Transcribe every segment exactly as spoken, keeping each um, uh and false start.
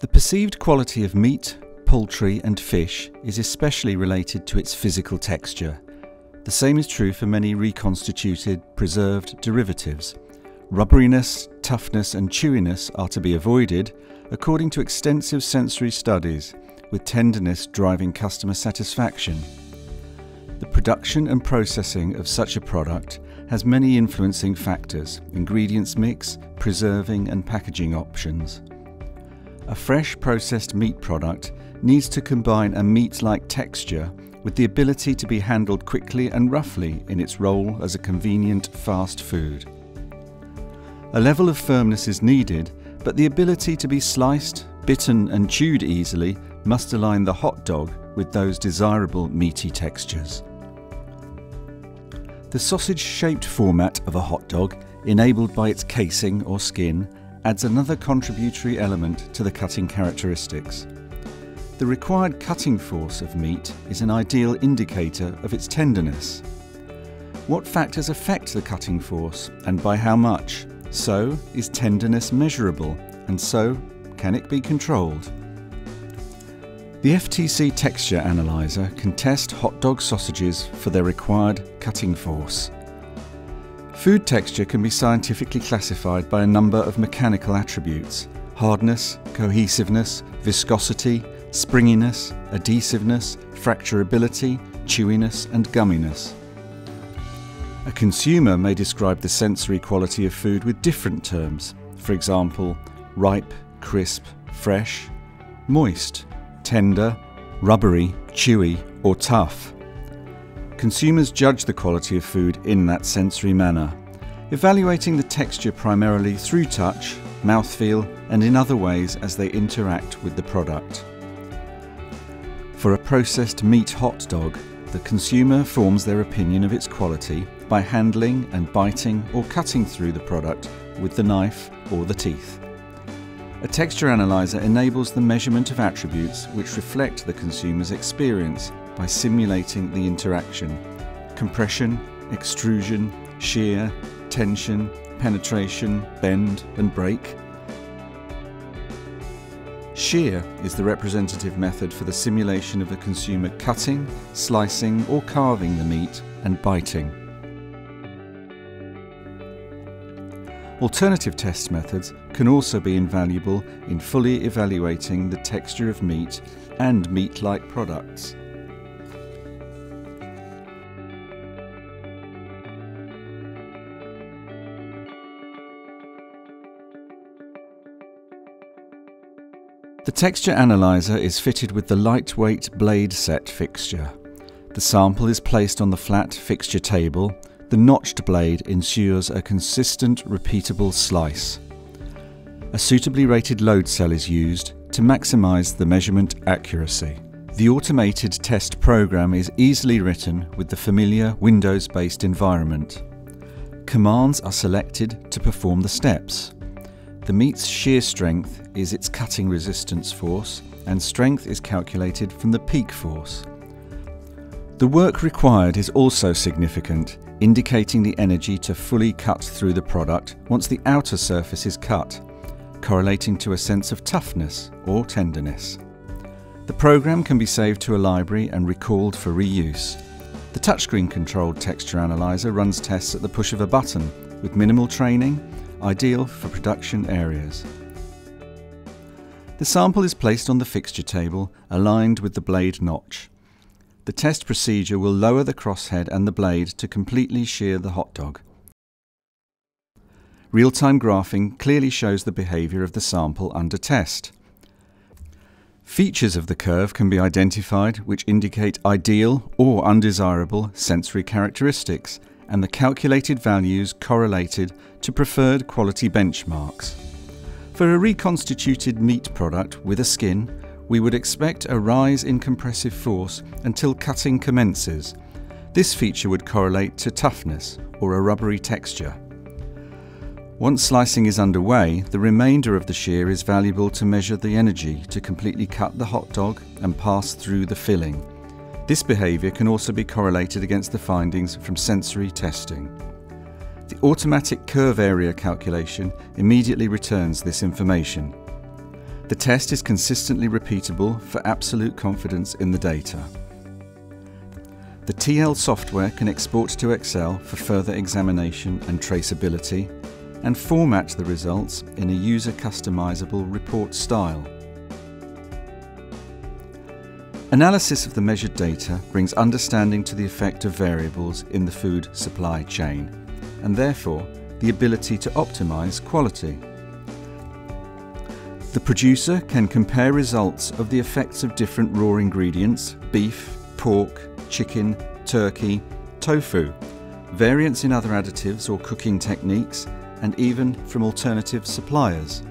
The perceived quality of meat, poultry and fish is especially related to its physical texture. The same is true for many reconstituted, preserved derivatives. Rubberiness, toughness and chewiness are to be avoided, according to extensive sensory studies, with tenderness driving customer satisfaction. The production and processing of such a product has many influencing factors: ingredients mix, preserving and packaging options. A fresh processed meat product needs to combine a meat-like texture with the ability to be handled quickly and roughly in its role as a convenient fast food. A level of firmness is needed, but the ability to be sliced, bitten and chewed easily must align the hot dog with those desirable meaty textures. The sausage-shaped format of a hot dog, enabled by its casing or skin, adds another contributory element to the cutting characteristics. The required cutting force of meat is an ideal indicator of its tenderness. What factors affect the cutting force and by how much? So, is tenderness measurable, and so, can it be controlled? The F T C Texture Analyzer can test hot dog sausages for their required cutting force. Food texture can be scientifically classified by a number of mechanical attributes: hardness, cohesiveness, viscosity, springiness, adhesiveness, fracturability, chewiness and gumminess. A consumer may describe the sensory quality of food with different terms, for example, ripe, crisp, fresh, moist, tender, rubbery, chewy or tough. Consumers judge the quality of food in that sensory manner, evaluating the texture primarily through touch, mouthfeel and in other ways as they interact with the product. For a processed meat hot dog, the consumer forms their opinion of its quality by handling and biting or cutting through the product with the knife or the teeth. A texture analyzer enables the measurement of attributes which reflect the consumer's experience by simulating the interaction: compression, extrusion, shear, tension, penetration, bend and break. Shear is the representative method for the simulation of a consumer cutting, slicing or carving the meat and biting. Alternative test methods can also be invaluable in fully evaluating the texture of meat and meat-like products. The texture analyzer is fitted with the lightweight blade set fixture. The sample is placed on the flat fixture table. The notched blade ensures a consistent, repeatable slice. A suitably rated load cell is used to maximize the measurement accuracy. The automated test program is easily written with the familiar Windows-based environment. Commands are selected to perform the steps. The meat's shear strength is its cutting resistance force, and strength is calculated from the peak force. The work required is also significant, indicating the energy to fully cut through the product once the outer surface is cut, correlating to a sense of toughness or tenderness. The program can be saved to a library and recalled for reuse. The touchscreen-controlled texture analyzer runs tests at the push of a button, with minimal training, ideal for production areas. The sample is placed on the fixture table, aligned with the blade notch. The test procedure will lower the crosshead and the blade to completely shear the hot dog. Real-time graphing clearly shows the behaviour of the sample under test. Features of the curve can be identified which indicate ideal or undesirable sensory characteristics, and the calculated values correlated to preferred quality benchmarks. For a reconstituted meat product with a skin, we would expect a rise in compressive force until cutting commences. This feature would correlate to toughness or a rubbery texture. Once slicing is underway, the remainder of the shear is valuable to measure the energy to completely cut the hot dog and pass through the filling. This behaviour can also be correlated against the findings from sensory testing. The automatic curve area calculation immediately returns this information. The test is consistently repeatable for absolute confidence in the data. The T L software can export to Excel for further examination and traceability, and format the results in a user-customizable report style. Analysis of the measured data brings understanding to the effect of variables in the food supply chain, and therefore the ability to optimize quality. The producer can compare results of the effects of different raw ingredients, beef, pork, chicken, turkey, tofu, variants in other additives or cooking techniques, and even from alternative suppliers.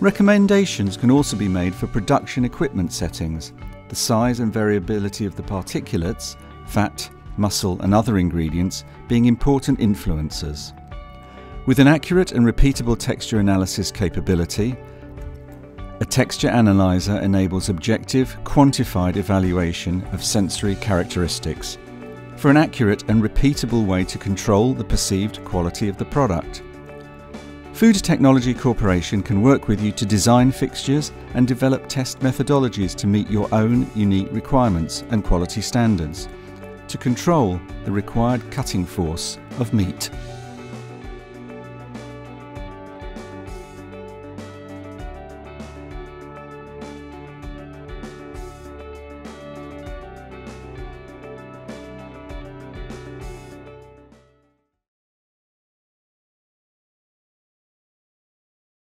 Recommendations can also be made for production equipment settings, the size and variability of the particulates, fat, muscle and other ingredients being important influencers. With an accurate and repeatable texture analysis capability, a texture analyzer enables objective, quantified evaluation of sensory characteristics for an accurate and repeatable way to control the perceived quality of the product. Food Technology Corporation can work with you to design fixtures and develop test methodologies to meet your own unique requirements and quality standards, to control the required cutting force of meat.